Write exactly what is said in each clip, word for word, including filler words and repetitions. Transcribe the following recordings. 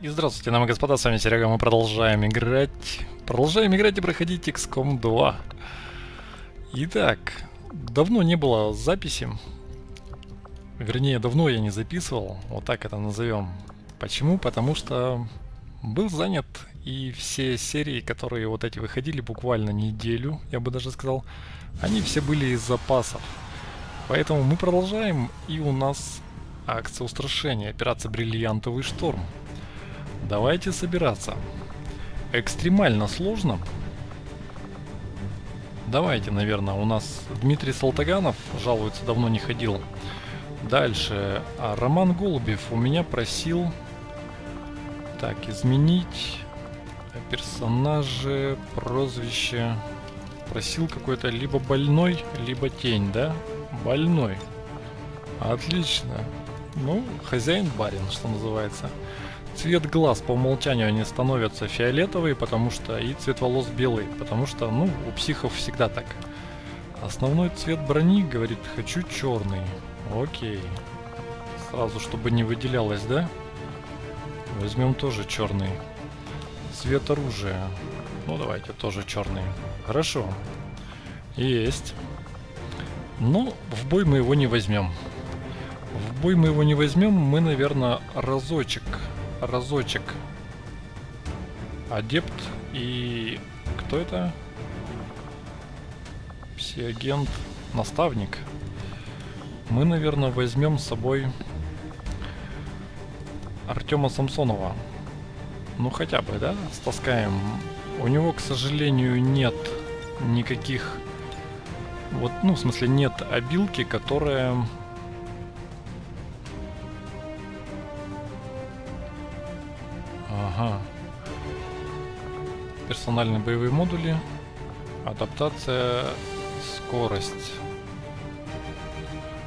И здравствуйте, дамы и господа, с вами Серега, мы продолжаем играть. Продолжаем играть и проходить икс ком два. Итак, давно не было записи. Вернее, давно я не записывал, вот так это назовем. Почему? Потому что был занят, и все серии, которые вот эти выходили буквально неделю, я бы даже сказал, они все были из запасов. Поэтому мы продолжаем, и у нас акция устрашения, операция «Бриллиантовый шторм». Давайте собираться. Экстремально сложно. Давайте, наверное, у нас Дмитрий Салтаганов жалуется, давно не ходил. Дальше. А Роман Голубев у меня просил... Так, изменить персонажи, прозвище. Просил какой-то либо больной, либо тень, да? Больной. Отлично. Ну, хозяин-барин, что называется. Цвет глаз по умолчанию они становятся фиолетовые, потому что и цвет волос белый, потому что, ну, у психов всегда так. Основной цвет брони, говорит, хочу черный. Окей. Сразу, чтобы не выделялось, да? Возьмем тоже черный. Цвет оружия. Ну, давайте тоже черный. Хорошо. Есть. Но в бой мы его не возьмем. В бой мы его не возьмем, мы, наверное, разочек... разочек адепт и кто это, псиагент, наставник, мы, наверное, возьмем с собой Артема Самсонова, ну хотя бы, да, стаскаем. У него, к сожалению, нет никаких вот, ну, в смысле, нет обилки, которая... Ага. Персональные боевые модули. Адаптация. Скорость.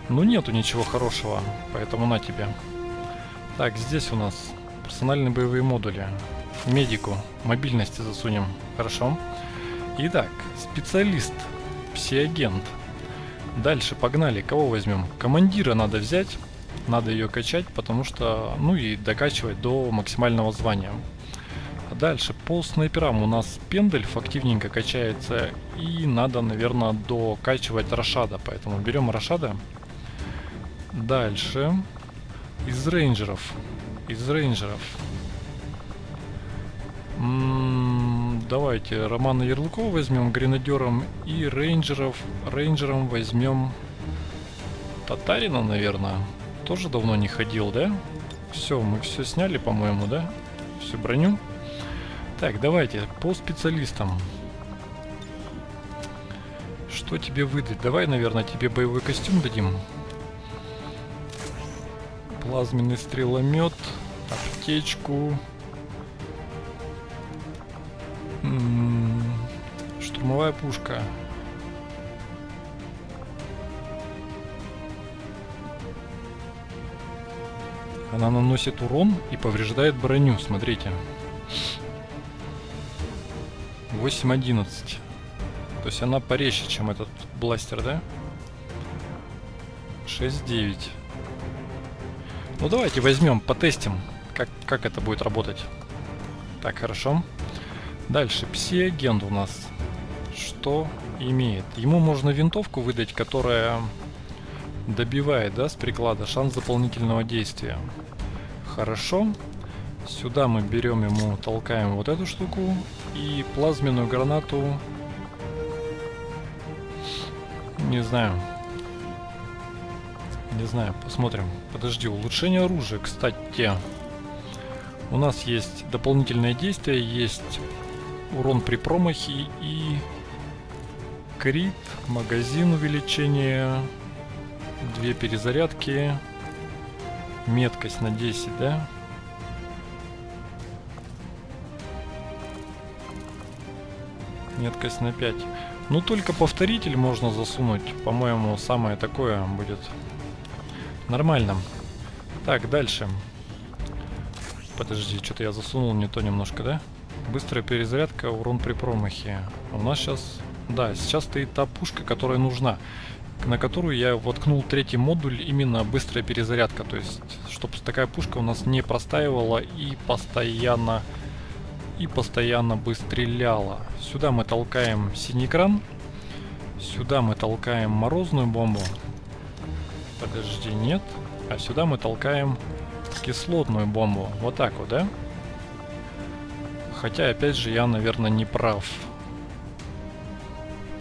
Ну, нету ничего хорошего, поэтому на тебе. Так, здесь у нас персональные боевые модули. Медику. Мобильности засунем. Хорошо. Итак, специалист. Псиагент. Дальше, погнали. Кого возьмем? Командира надо взять. Надо ее качать, потому что, ну и докачивать до максимального звания. Дальше, по снайперам у нас Пендельф активненько качается. И надо, наверное, докачивать Рашада, поэтому берем Рашада. Дальше, из рейнджеров. Из рейнджеров. М-м, давайте Романа Ярлыкова возьмем гренадером. И рейнджеров, рейнджером возьмем Татарина, наверное. Тоже давно не ходил, да? Все, мы все сняли, по-моему, да? Всю броню. Так, давайте по специалистам. Что тебе выдать? Давай, наверное, тебе боевой костюм дадим. Плазменный стреломет, аптечку. М-м-м, штурмовая пушка. Она наносит урон и повреждает броню, смотрите. восемь одиннадцать. То есть она порезче, чем этот бластер, да? шесть девять. Ну давайте возьмем, потестим, как, как это будет работать. Так, хорошо. Дальше, пси-агент у нас. Что имеет? Ему можно винтовку выдать, которая... добивает, да, с приклада, шанс дополнительного действия. Хорошо. Сюда мы берем ему, толкаем вот эту штуку и плазменную гранату. Не знаю. Не знаю, посмотрим. Подожди, улучшение оружия, кстати. У нас есть дополнительное действие, есть урон при промахе и крит, магазин увеличения... Две перезарядки. Меткость на десять, да? Меткость на пять. Ну, только повторитель можно засунуть. По-моему, самое такое будет. Нормально. Так, дальше. Подожди, что-то я засунул не то немножко, да? Быстрая перезарядка, урон при промахе. У нас сейчас... Да, сейчас стоит та пушка, которая нужна. на которую я воткнул третий модуль, именно быстрая перезарядка, то есть чтобы такая пушка у нас не простаивала и постоянно и постоянно бы стреляла. Сюда мы толкаем синий кран, сюда мы толкаем морозную бомбу, подожди, нет, а сюда мы толкаем кислотную бомбу, вот так вот, да? Хотя, опять же, я, наверное, не прав.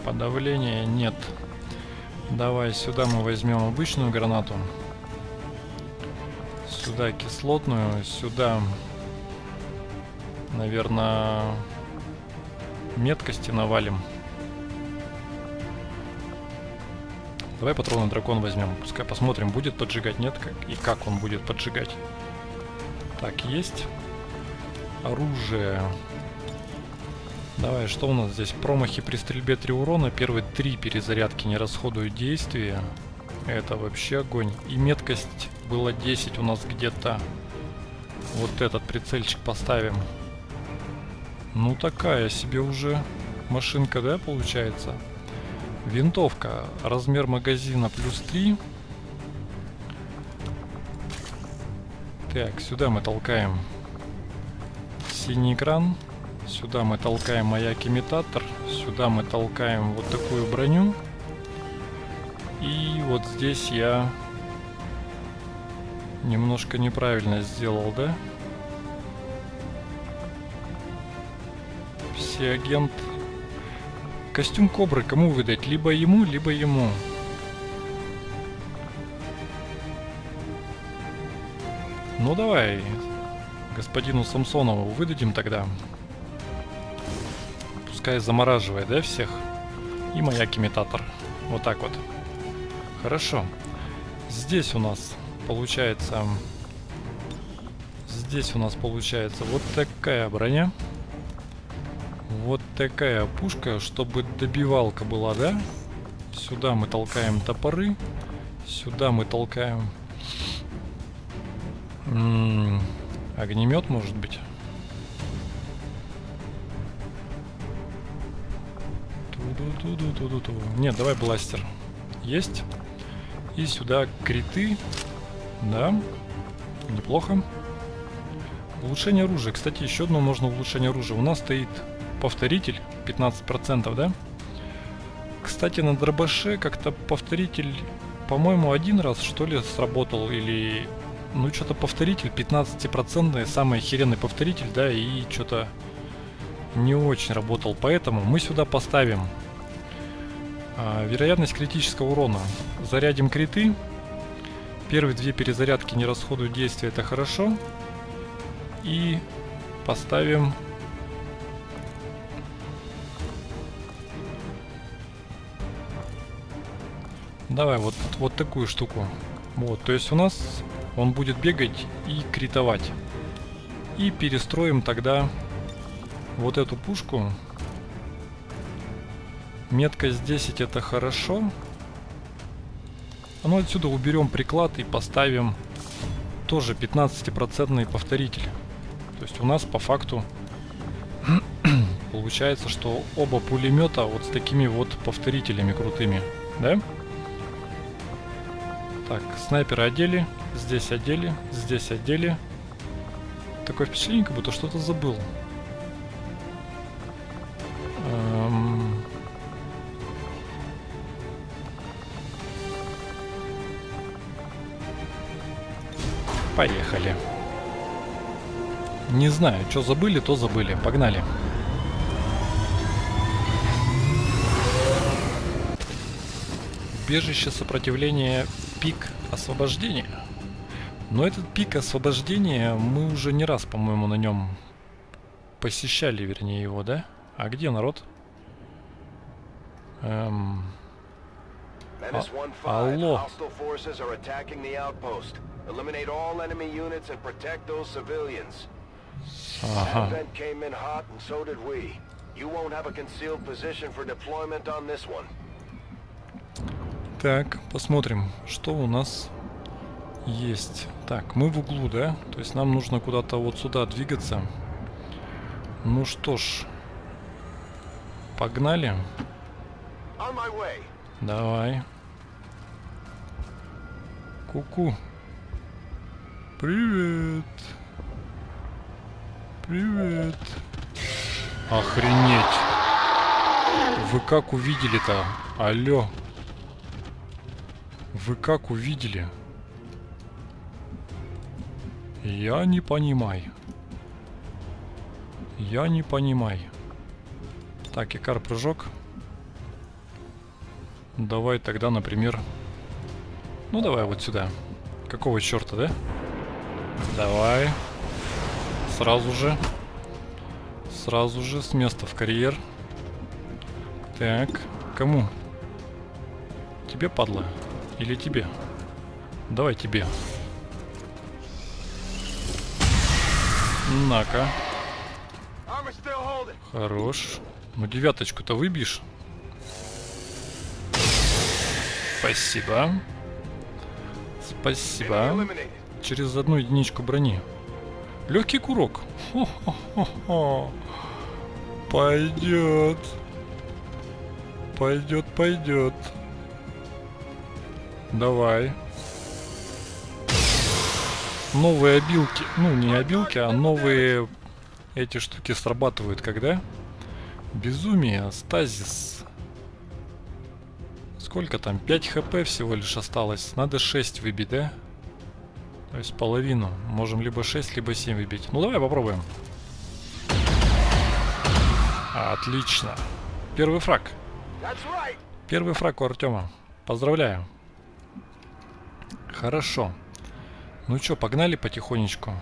Подавления нет. Давай сюда мы возьмем обычную гранату. Сюда кислотную, сюда, наверное, меткости навалим. Давай патроны дракон возьмем. Пускай посмотрим, будет поджигать, нет, как, и как он будет поджигать. Так, есть. Оружие. Давай, что у нас здесь? Промахи при стрельбе три урона. Первые три перезарядки не расходуют действия. Это вообще огонь. И меткость было десять у нас где-то. Вот этот прицельчик поставим. Ну такая себе уже машинка, да, получается? Винтовка. Размер магазина плюс три. Так, сюда мы толкаем синий экран, сюда мы толкаем маяк-имитатор, сюда мы толкаем вот такую броню, и вот здесь я немножко неправильно сделал, да? Пси-агент. Костюм кобры кому выдать? Либо ему, либо ему. Ну давай господину Самсонову выдадим тогда. Пускай замораживает, да, всех? И маяк-имитатор. Вот так вот. Хорошо. Здесь у нас получается... Здесь у нас получается вот такая броня. Вот такая пушка, чтобы добивалка была, да? Сюда мы толкаем топоры. Сюда мы толкаем... М-м-м. Огнемет, может быть. Ту-ду-ду-ду-ду-ду. Нет, давай бластер. Есть. И сюда криты. Да. Неплохо. Улучшение оружия. Кстати, еще одно можно улучшение оружия. У нас стоит повторитель. пятнадцать процентов, да? Кстати, на дробаше как-то повторитель, по-моему, один раз, что ли, сработал. Или... Ну, что-то повторитель, пятнадцатипроцентный, самый охеренный повторитель, да, и что-то не очень работал. Поэтому мы сюда поставим а, вероятность критического урона. Зарядим криты. Первые две перезарядки не расходуют действия, это хорошо. И поставим... Давай вот, вот такую штуку. Вот, то есть у нас... Он будет бегать и критовать. И перестроим тогда вот эту пушку. Меткость десять, это хорошо. Ну отсюда уберем приклад и поставим тоже пятнадцатипроцентный повторитель. То есть у нас по факту получается, что оба пулемета вот с такими вот повторителями крутыми. Да? Так, снайперы одели. Здесь одели, здесь одели. Такое впечатление, как будто что-то забыл. Эм... Поехали. Не знаю, что забыли, то забыли. Погнали. Убежище сопротивления, пик освобождения. Но этот пик освобождения мы уже не раз, по-моему, на нем посещали, вернее, его, да? А где народ? Эм... А... Алло! Ага. Так, посмотрим, что у нас... Есть. Так, мы в углу, да? То есть нам нужно куда-то вот сюда двигаться. Ну что ж. Погнали. Давай. Ку-ку. Привет. Привет. Охренеть. Вы как увидели-то? Алло. Вы как увидели? Я не понимаю. Я не понимаю. Так, Икар, прыжок. Давай тогда, например... Ну, давай вот сюда. Какого черта, да? Давай. Сразу же. Сразу же с места в карьер. Так. Кому? Тебе, падла? Или тебе? Давай тебе. На-ка. Хорош. Ну, девяточку-то выбьешь. Спасибо. Спасибо. Через одну единичку брони. Легкий курок. Хо-хо-хо-хо. Пойдет. Пойдет, пойдет. Давай. Новые обилки. Ну, не обилки, а новые эти штуки срабатывают когда? Безумие. Стазис. Сколько там? пять хп всего лишь осталось. Надо шесть выбить, да? То есть половину. Можем либо шесть, либо семь выбить. Ну, давай попробуем. Отлично. Первый фраг. Первый фраг у Артема. Поздравляю. Хорошо. Ну чё, погнали потихонечку.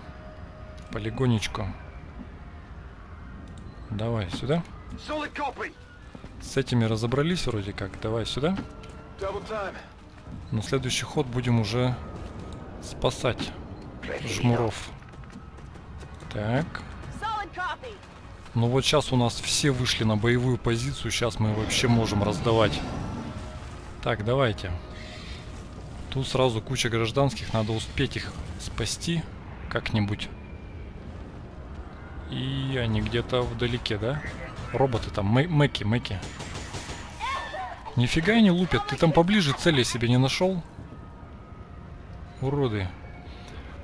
Полигонечку. Давай сюда. С этими разобрались вроде как. Давай сюда. Но следующий ход будем уже спасать жмуров. Так. Ну вот сейчас у нас все вышли на боевую позицию. Сейчас мы вообще можем раздавать. Так, давайте. Тут сразу куча гражданских. Надо успеть их спасти как-нибудь. И они где-то вдалеке, да? Роботы там, мэки, мэки. Нифига они лупят. Ты там поближе цели себе не нашел? Уроды.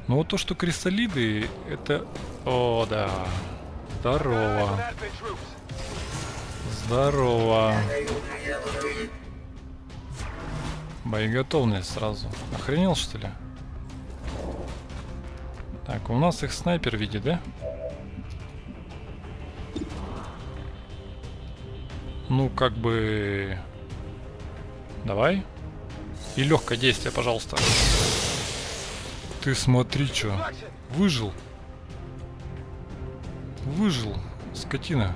Но вот то, что кристаллиды, это... О, да. Здорово. Здорово. Боеготовность сразу. Охренел, что ли? Так, у нас их снайпер видит, да? Ну, как бы... Давай. И легкое действие, пожалуйста. Ты смотри, что. Выжил. Выжил, скотина.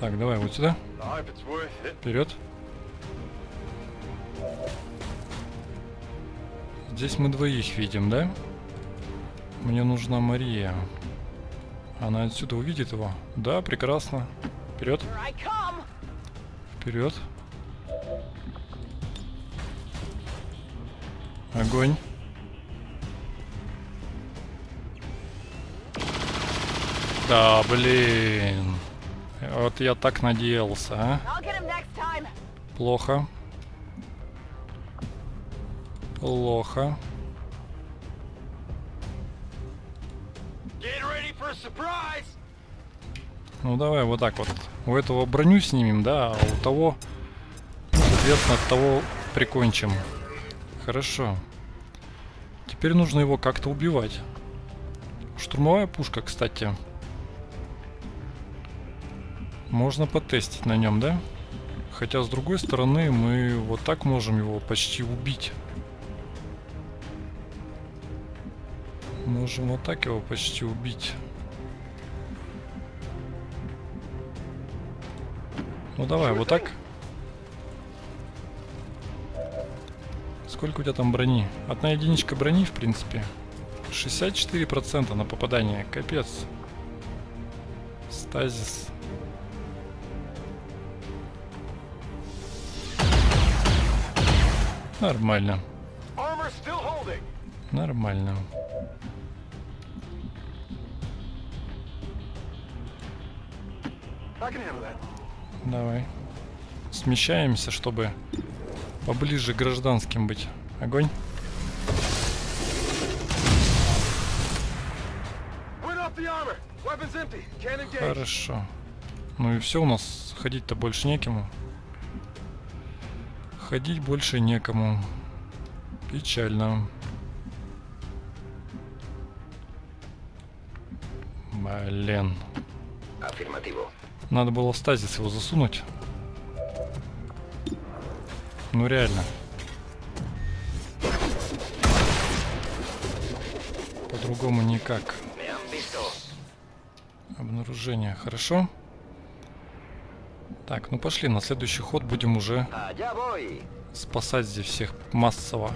Так, давай вот сюда. Вперед. Здесь мы двоих видим, да? Мне нужна Мария. Она отсюда увидит его. Да, прекрасно. Вперед. Вперед. Огонь. Да, блин. Вот я так надеялся, а? Плохо. Плохо. Ну давай вот так вот. У этого броню снимем, да, а у того, соответственно, того прикончим. Хорошо. Теперь нужно его как-то убивать. Штурмовая пушка, кстати. Можно потестить на нем, да? Хотя, с другой стороны, мы вот так можем его почти убить. Можем вот так его почти убить. Ну давай, вот так. Сколько у тебя там брони? Одна единичка брони, в принципе. шестьдесят четыре процента на попадание. Капец. Стазис. Нормально. Нормально. Давай. смещаемся, чтобы поближе к гражданским быть. Огонь. Хорошо. Ну и все, у нас ходить-то больше некому. Ходить больше некому. Печально. Блин. Надо было в стазис его засунуть. Ну реально. По-другому никак. Обнаружение. Хорошо. Так, ну пошли. На следующий ход будем уже спасать здесь всех массово.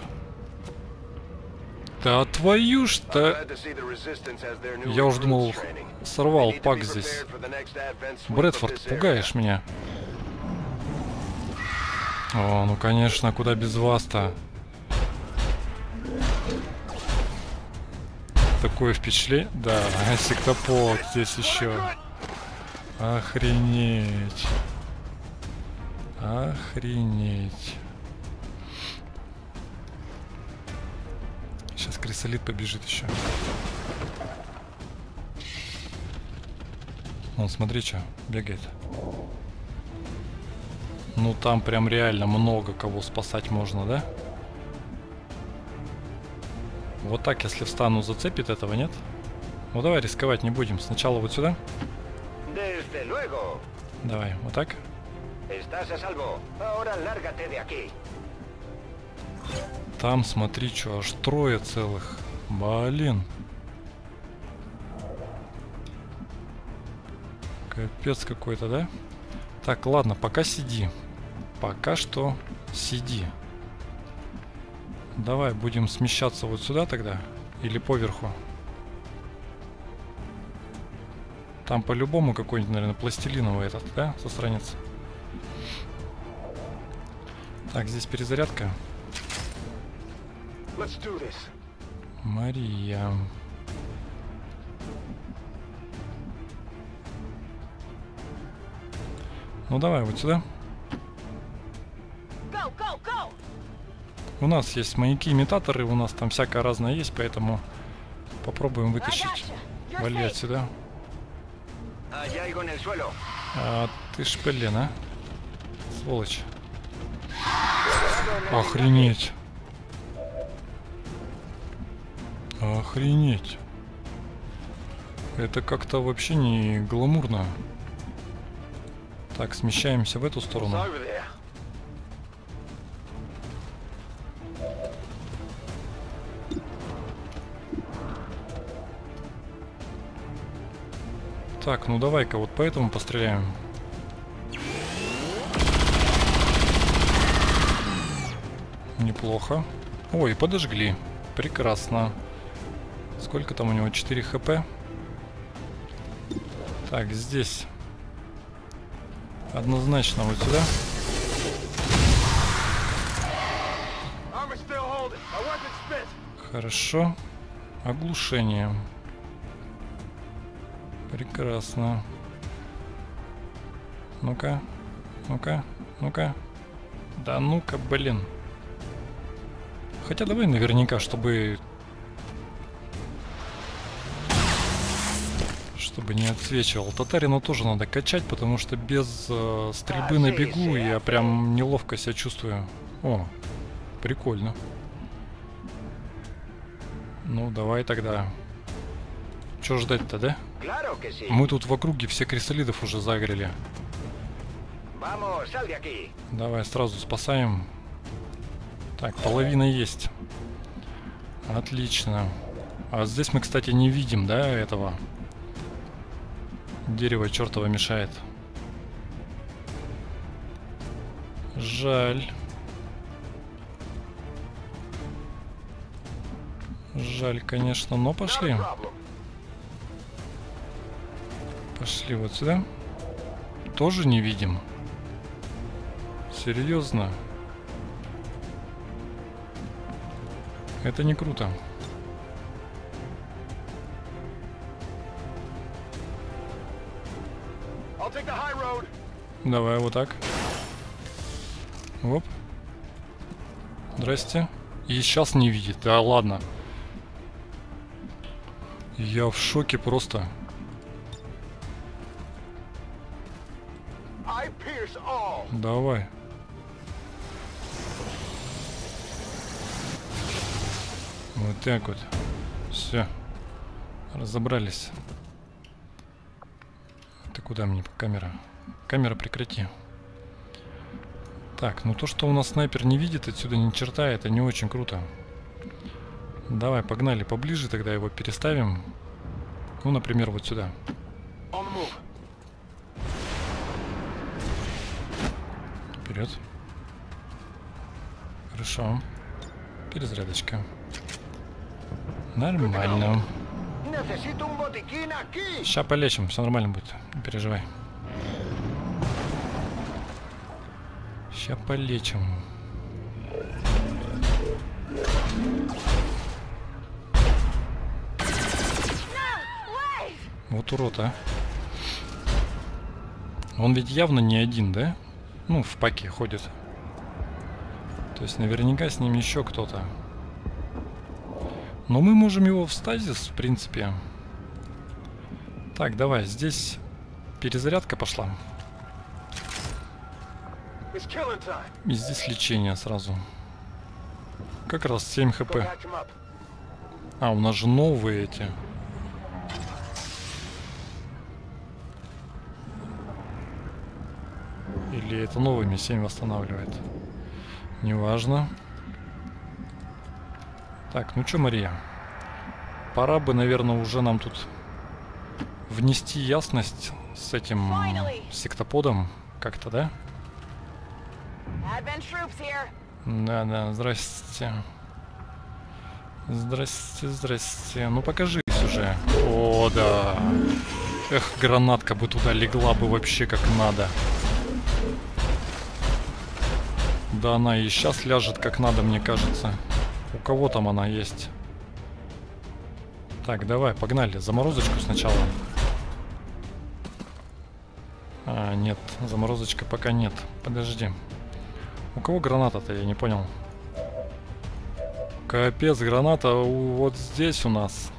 Да твою ж-то... Я уж думал, сорвал пак здесь. Брэдфорд, пугаешь меня. О, ну конечно, куда без вас-то. Такое впечатление. Да, сектопод здесь еще. Охренеть. Охренеть. Сейчас крисолит побежит еще. Вон, смотри, что бегает. Ну там прям реально много кого спасать можно, да? Вот так, если встану, зацепит этого, нет? Ну давай, рисковать не будем. Сначала вот сюда. Давай, вот так. Там, смотри, что, аж трое целых. Блин. Капец какой-то, да? Так, ладно, пока сиди. Пока что сиди. Давай, будем смещаться вот сюда тогда. Или поверху. Там по-любому какой-нибудь, наверное, пластилиновый этот, да? Со страниц. Так, здесь перезарядка. Мария. Ну давай вот сюда. Go, go, go. У нас есть маяки-имитаторы, у нас там всякое разное есть, поэтому попробуем вытащить. Вали отсюда. А, ты ж блин, а? Сволочь. Охренеть. Охренеть. Это как-то вообще не гламурно. Так, смещаемся в эту сторону. Так, ну давай-ка вот по этому постреляем. Неплохо. Ой, подожгли. Прекрасно. Сколько там у него? четыре хп. Так, здесь. Однозначно вот сюда. Хорошо. Оглушение. Прекрасно. Ну-ка. Ну-ка. Ну-ка. Да ну-ка, блин. Хотя давай наверняка, чтобы... чтобы не отсвечивал. Татарину тоже надо качать, потому что без э, стрельбы на бегу я прям неловко себя чувствую. О, прикольно. Ну, давай тогда. Чё ждать-то, да? Мы тут в округе все крисолидов уже загрели. Давай сразу спасаем. Так, половина есть. Отлично. А здесь мы, кстати, не видим, да, этого. Дерево чертово мешает. Жаль. Жаль, конечно, но пошли. Пошли вот сюда. Тоже не видим. Серьезно. Это не круто. Давай вот так. Оп. Здрасте. И сейчас не видит. Да ладно. Я в шоке просто. Давай. Вот так вот. Все. Разобрались. Ты куда мне, камера? Камера, прекрати. Так, ну то, что у нас снайпер не видит отсюда ни черта, это не очень круто. Давай, погнали поближе, тогда его переставим. Ну, например, вот сюда. Вперед. Хорошо. Перезарядочка. Нормально. Сейчас полечим, все нормально будет. Не переживай. Сейчас полечим. Вот урод, а. Он ведь явно не один, да? Ну, в паке ходит. То есть наверняка с ним еще кто-то. Но мы можем его в стазис, в принципе. Так, давай, здесь перезарядка пошла. И здесь лечение сразу. Как раз семь хп. А, у нас же новые эти. Или это новыми семь восстанавливает. Неважно. Так, ну чё, Мария? Пора бы, наверное, уже нам тут внести ясность с этим сектоподом. Как-то, да? Да-да, здрасте. Здрасте, здрасте. Ну покажись уже. О, да. Эх, гранатка бы туда легла бы вообще как надо. Да она и сейчас ляжет как надо, мне кажется. У кого там она есть? Так, давай, погнали. Заморозочку сначала. А, нет, заморозочка пока нет. Подожди. У кого граната-то, я не понял. Капец, граната вот здесь у нас.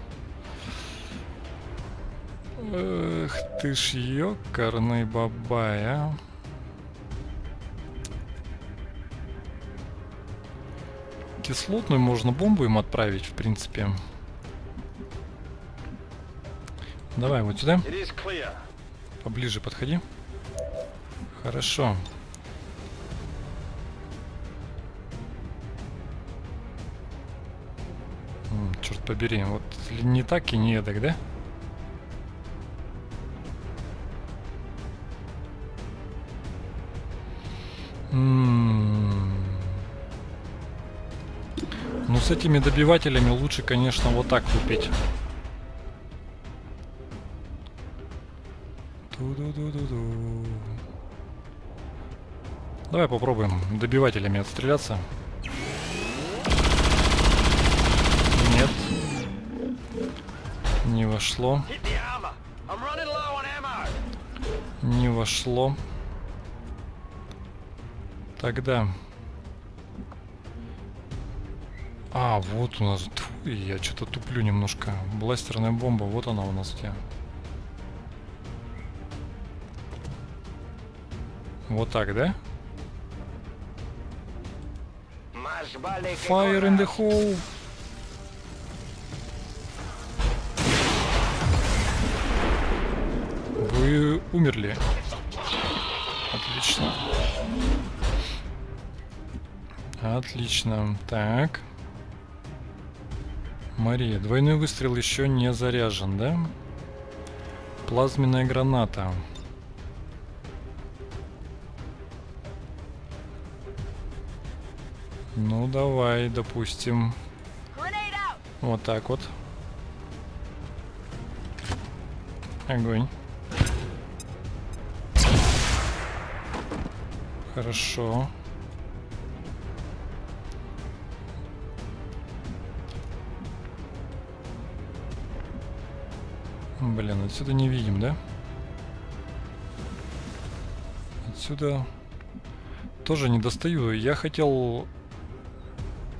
Эх, ты ж ёкарный бабай, а. Кислотную можно бомбу им отправить, в принципе. Давай вот сюда. Поближе подходи. Хорошо. М, черт побери, вот не так и не эдак, да? М-м-м. Ну, с этими добивателями лучше, конечно, вот так купить. Ту-ду-ду-ду-ду. Давай попробуем добивателями отстреляться. Нет. Не вошло. Не вошло. Тогда... А, вот у нас... Тьфу, я что-то туплю немножко. Бластерная бомба, вот она у нас где. Вот так, да? Fire in the hole! Вы умерли. Отлично. Отлично. Так. Мария, двойной выстрел еще не заряжен, да? Плазменная граната. Ну давай, допустим. Вот так вот. Огонь. Хорошо. Блин, отсюда не видим, да? Отсюда Тоже не достаю. Я хотел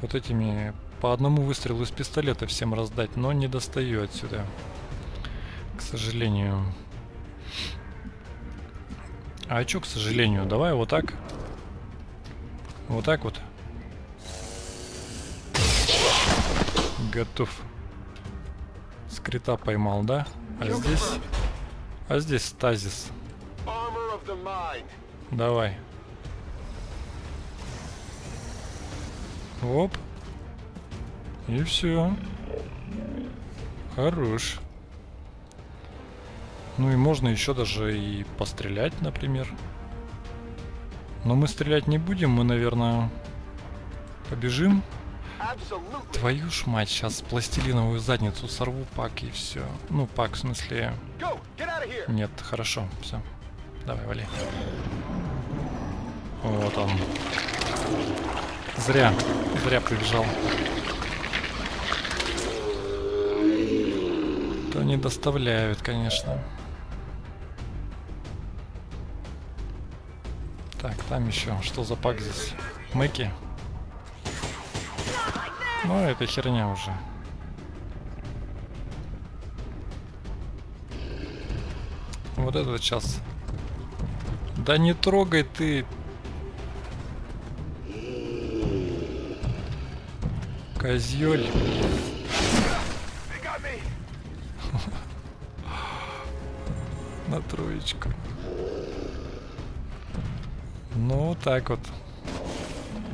вот этими по одному выстрелу из пистолета всем раздать, но не достаю отсюда, к сожалению. А чё, к сожалению, давай вот так. Вот так вот. Готов. Скрита поймал, да? А здесь... А здесь стазис. Давай. Оп. И все. Хорош. Ну и можно еще даже и пострелять, например. Но мы стрелять не будем, мы, наверное, побежим. Твою ж мать, сейчас пластилиновую задницу сорву пак и все. Ну, пак, в смысле... Нет, хорошо, все. Давай, вали. Вот он. Зря, зря прибежал. То не доставляют, конечно. Так, там еще. Что за пак здесь? Мэки? Ну, это херня уже. Вот этот сейчас. Да не трогай ты. Козёль. На троечку. Ну, так вот.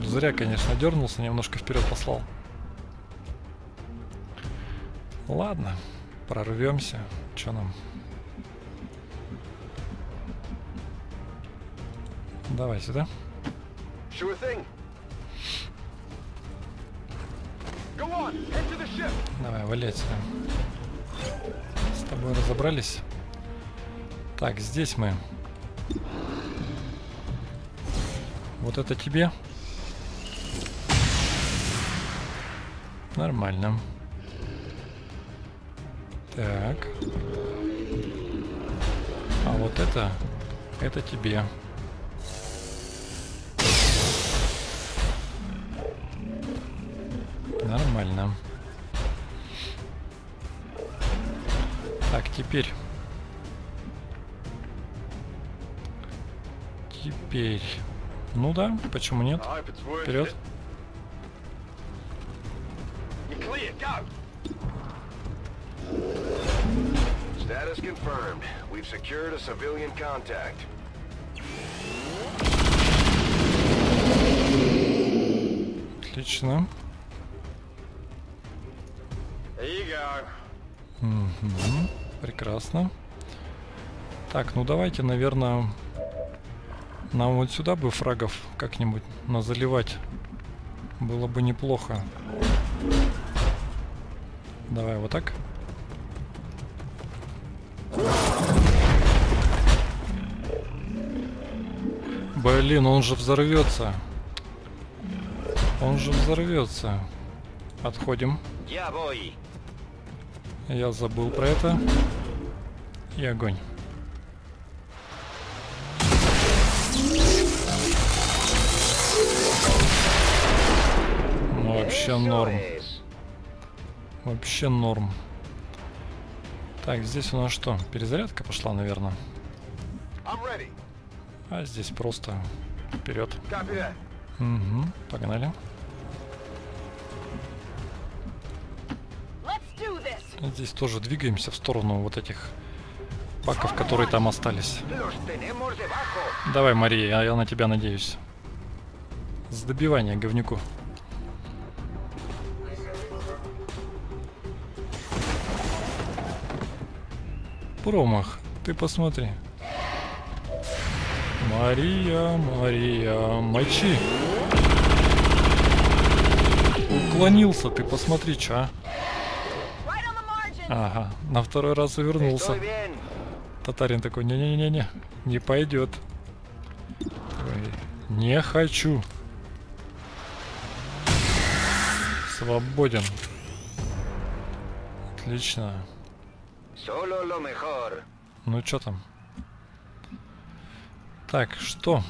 Зря, конечно, дернулся, немножко вперед послал. Ладно, прорвемся. Чё нам? Давай сюда. Давай, валяй сюда. С тобой разобрались. Так, здесь мы. Вот это тебе. Нормально. Так. А вот это... Это тебе. Нормально. Так, теперь... Теперь. Ну да, почему нет? Вперед. Отлично. Угу. Прекрасно. Так, ну давайте, наверное... Нам вот сюда бы фрагов как-нибудь назаливать. Было бы неплохо. Давай вот так. Блин, он же взорвется. Он же взорвется. Отходим. Я забыл про это. И огонь. Вообще норм. Вообще норм. Так, здесь у нас что? Перезарядка пошла, наверное. А здесь просто вперед. Угу, погнали. Здесь тоже двигаемся в сторону вот этих паков, которые там остались. Давай, Мария, я на тебя надеюсь. С добивания, говнюку. Промах, ты посмотри. Мария, Мария, мочи. Уклонился, ты посмотри, чё. Ага, на второй раз увернулся. Татарин такой, не-не-не-не, не пойдет. Ой, не хочу. Свободен. Отлично. Ну чё там? Так, что?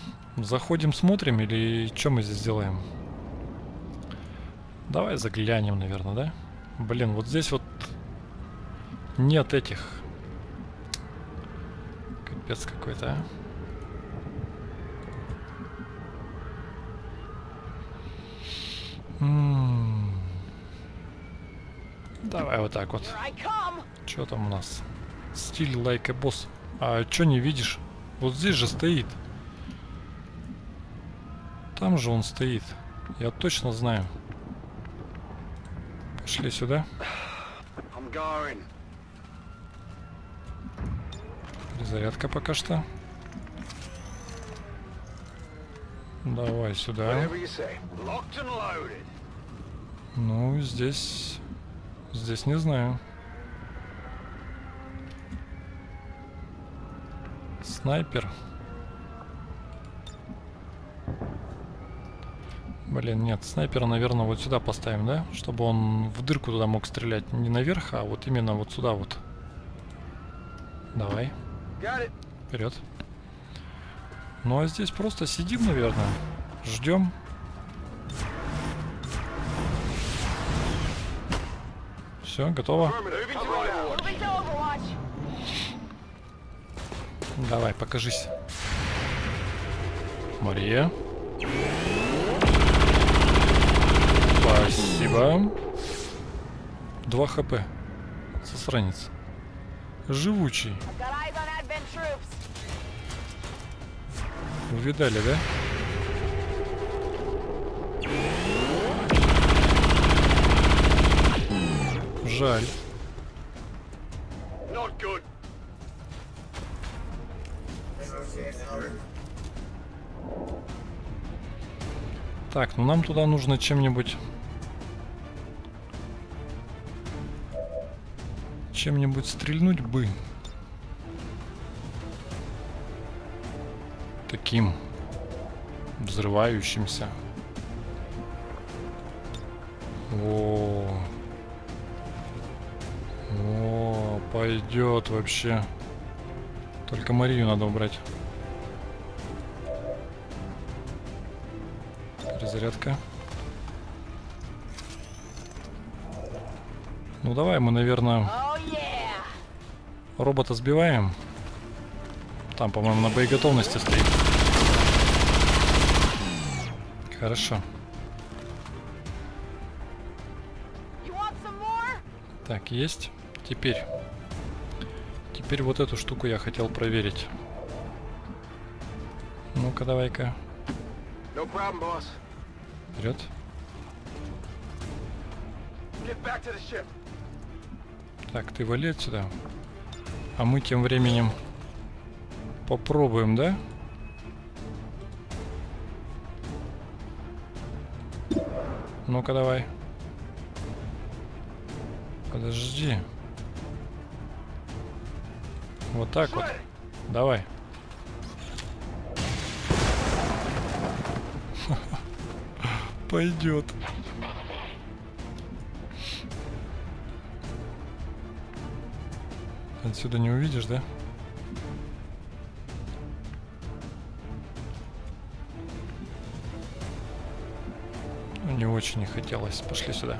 Заходим, смотрим или что мы здесь делаем? Давай заглянем, наверное, да? Блин, вот здесь вот нет этих. Капец какой-то, а? М-м-м. Давай вот так вот. Что там у нас? Стиль лайк и босс. А что не видишь? Вот здесь же стоит. Там же он стоит. Я точно знаю. Пошли сюда. Зарядка пока что. Давай сюда. Ну, здесь... Здесь не знаю. Снайпер. Блин, нет, снайпера, наверное, вот сюда поставим, да? Чтобы он в дырку туда мог стрелять. Не наверх, а вот именно вот сюда вот. Давай. Вперед. Ну а здесь просто сидим, наверное. Ждем. Все, готово. Давай, покажись. Мария. Спасибо. два хэ пэ. Сосранец. Живучий. Увидали, да? Жаль. Так, ну нам туда нужно чем-нибудь... Чем-нибудь стрельнуть бы. Таким. Взрывающимся. О, о, пойдет вообще. Только Марию надо убрать. Перезарядка. Ну давай мы, наверное, робота сбиваем. Там, по-моему, на боеготовности стоит. Хорошо. Так, есть. Теперь. Теперь вот эту штуку я хотел проверить. Ну-ка, давай-ка. Вперед. Так, ты вали отсюда. А мы тем временем попробуем, да? Ну-ка, давай. Подожди. Вот так вот. Давай. Пойдет. Отсюда не увидишь, да? Не очень не хотелось. Пошли сюда.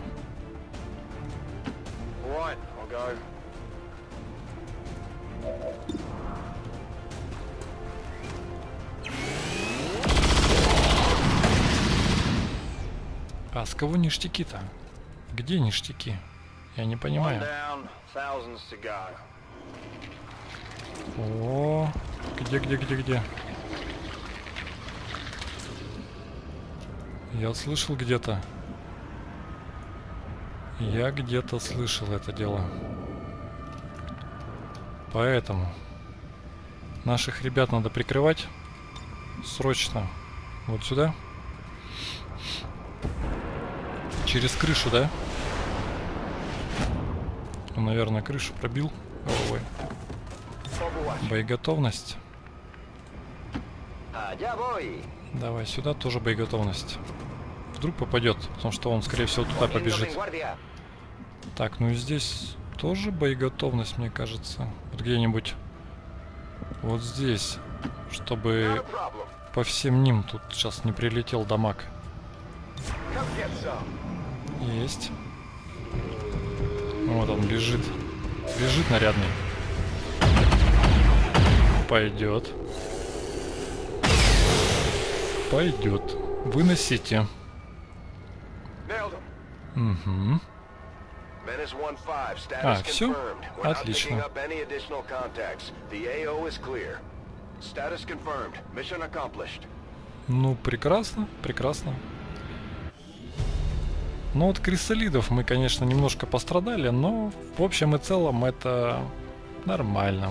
А с кого ништяки-то? Где ништяки? Я не понимаю. О, где, где, где, где? Я слышал где-то. Я где-то слышал это дело. Поэтому наших ребят надо прикрывать срочно. Вот сюда. Через крышу, да? Он, наверное, крышу пробил. Ой. Боеготовность. Давай сюда тоже боеготовность. Вдруг попадет, потому что он, скорее всего, туда побежит. Так, ну и здесь тоже боеготовность, мне кажется. Вот где-нибудь вот здесь, чтобы по всем ним тут сейчас не прилетел дамаг. Есть. Вот он бежит. Бежит нарядный. Пойдет. Пойдет. Выносите. Угу. А, все? Отлично. Ну, прекрасно, прекрасно. Ну, от крисолидов мы, конечно, немножко пострадали, но в общем и целом это нормально.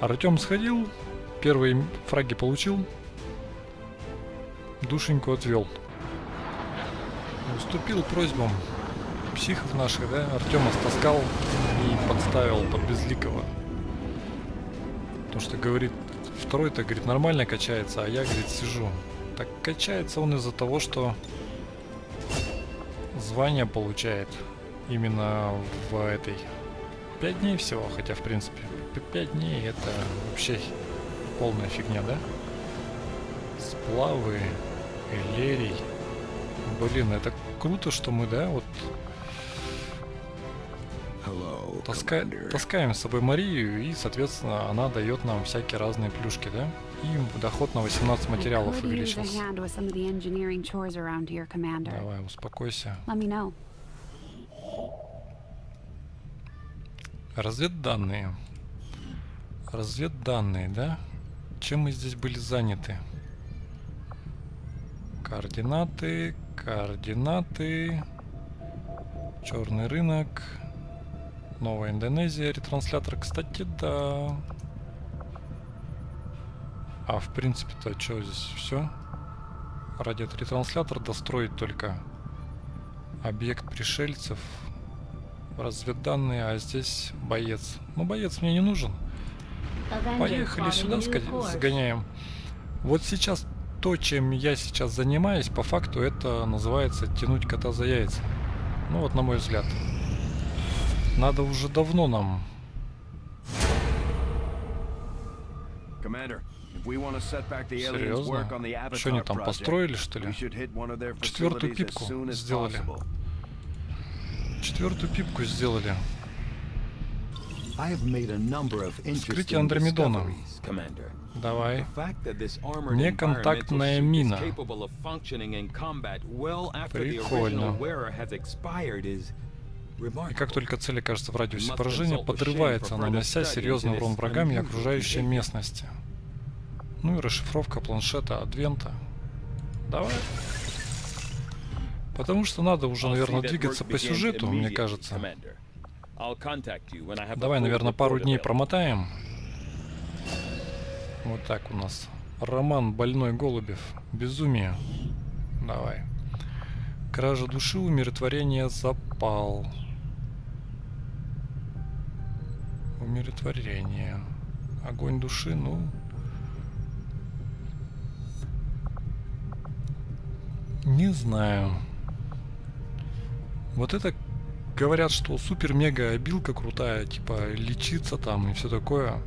Артем сходил, первые фраги получил, душеньку отвел. Уступил просьбам психов наших, да, Артема стаскал и подставил под безликого. Потому что, говорит, второй-то, говорит, нормально качается, а я, говорит, сижу. Так качается он из-за того, что звание получает именно в этой. пять дней всего, хотя, в принципе, пять дней это вообще полная фигня, да? Сплавы, элерий. Блин, это круто, что мы, да, вот таска... таскаем с собой Марию, и, соответственно, она дает нам всякие разные плюшки, да? И доход на восемнадцать материалов увеличился. Давай, успокойся. Разведданные. Разведданные, да? Чем мы здесь были заняты? Координаты, координаты, черный рынок, новая Индонезия, ретранслятор, кстати, да. А в принципе-то что здесь все? Радиотранслятор достроить только. Объект пришельцев, разведданные, а здесь боец. Ну, боец мне не нужен. Поехали сюда, сгоняем. Вот сейчас то, чем я сейчас занимаюсь, по факту это называется тянуть кота за яйца. Ну вот, на мой взгляд. Надо уже давно нам. Серьезно? Что они там построили, что ли? Четвертую пипку сделали. Четвертую пипку сделали. Вскрытие Андромедона. Давай. Неконтактная мина. Прикольно. И как только цель окажется в радиусе поражения, подрывается она, нанося серьезный урон врагам и окружающей местности. Ну и расшифровка планшета Адвента. Давай. Потому что надо уже, наверное, двигаться по сюжету, мне кажется. Давай, наверное, пару дней промотаем. Вот так у нас. Роман Больной Голубев. Безумие. Давай. Кража души, умиротворение, запал. Умиротворение. Огонь души, ну... Не знаю. Вот это... Говорят, что супер-мега-обилка крутая, типа лечиться там и все такое.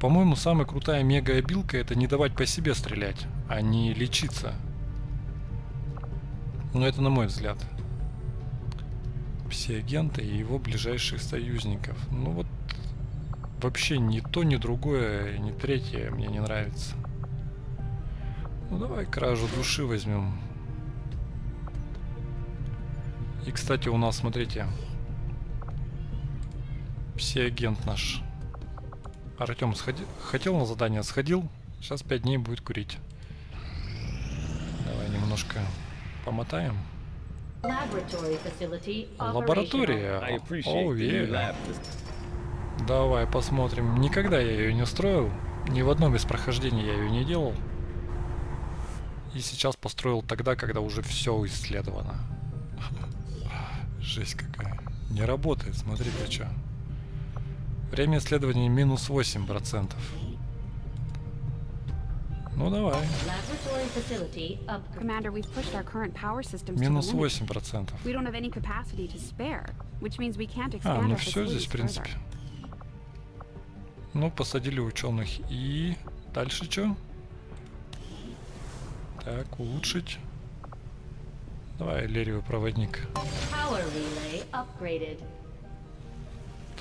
По-моему, самая крутая мега-обилка это не давать по себе стрелять, а не лечиться. Но это на мой взгляд. Пси-агента и его ближайших союзников. Ну вот, вообще ни то, ни другое, ни третье мне не нравится. Ну давай кражу души возьмем. И, кстати, у нас, смотрите, пси-агент наш. Артем сходи... хотел на задание, сходил. Сейчас пять дней будет курить. Давай немножко помотаем. Лаборатория. Оу, yeah. Давай посмотрим. Никогда я ее не строил. Ни в одном из прохождений я ее не делал. И сейчас построил тогда, когда уже все исследовано. Жесть какая. Не работает, смотри, ты чё. Время исследования минус восемь процентов. Ну давай. Минус восемь процентов. А, ну все здесь, в принципе. Ну, посадили ученых и... Дальше чё? Так, улучшить. Давай, Лерию, проводник.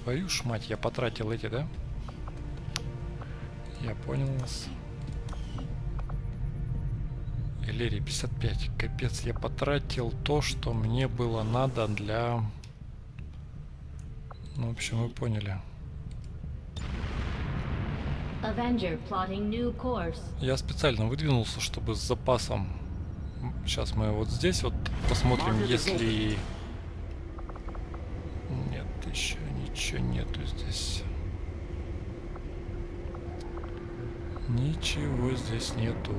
Твою ж мать, я потратил эти, да? Я понял вас. Элерий пятьдесят пять. Капец, я потратил то, что мне было надо для... Ну, в общем, вы поняли. Я специально выдвинулся, чтобы с запасом. Сейчас мы вот здесь вот посмотрим, если... Нет, еще ничего нету здесь. Ничего здесь нету.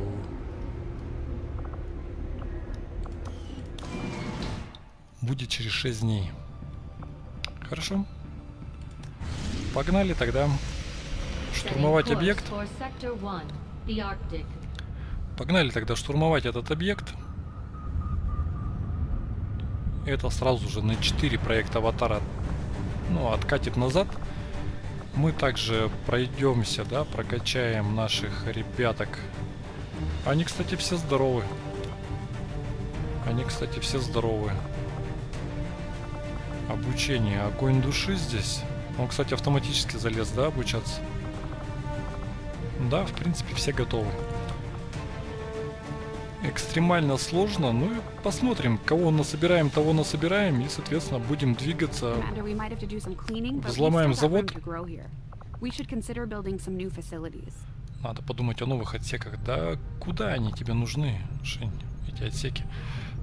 Будет через шесть дней. Хорошо. Погнали тогда штурмовать объект. Погнали тогда штурмовать этот объект. Это сразу же на четыре проекта аватара, ну, откатит назад. Мы также пройдемся, да, прокачаем наших ребяток. Они, кстати, все здоровы. Они, кстати, все здоровы. Обучение. Огонь души здесь. Он, кстати, автоматически залез, да, обучаться? Да, в принципе, все готовы. Экстремально сложно. Ну и посмотрим, кого насобираем, того насобираем. И, соответственно, будем двигаться. Взломаем завод. Надо подумать о новых отсеках. Да куда они тебе нужны, Жень, эти отсеки?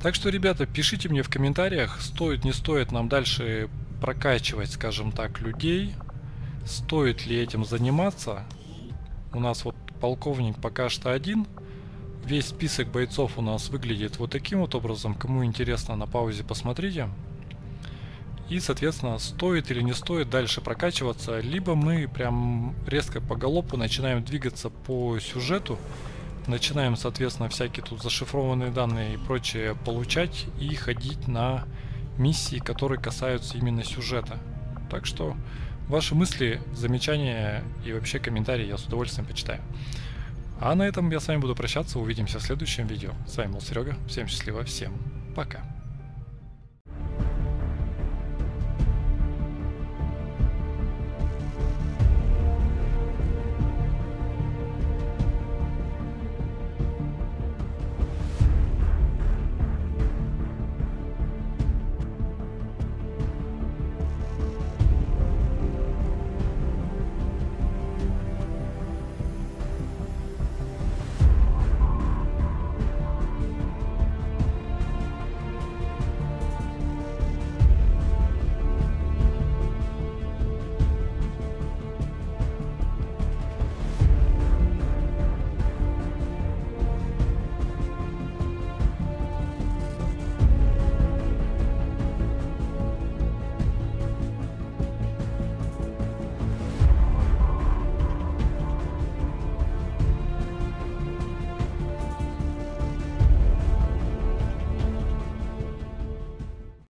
Так что, ребята, пишите мне в комментариях, стоит, не стоит нам дальше прокачивать, скажем так, людей. Стоит ли этим заниматься? У нас вот полковник пока что один. Весь список бойцов у нас выглядит вот таким вот образом. Кому интересно, на паузе посмотрите. И, соответственно, стоит или не стоит дальше прокачиваться. Либо мы прям резко по галопу начинаем двигаться по сюжету. Начинаем, соответственно, всякие тут зашифрованные данные и прочее получать и ходить на миссии, которые касаются именно сюжета. Так что ваши мысли, замечания и вообще комментарии я с удовольствием почитаю. А на этом я с вами буду прощаться. Увидимся в следующем видео. С вами был Серега. Всем счастливо, всем пока.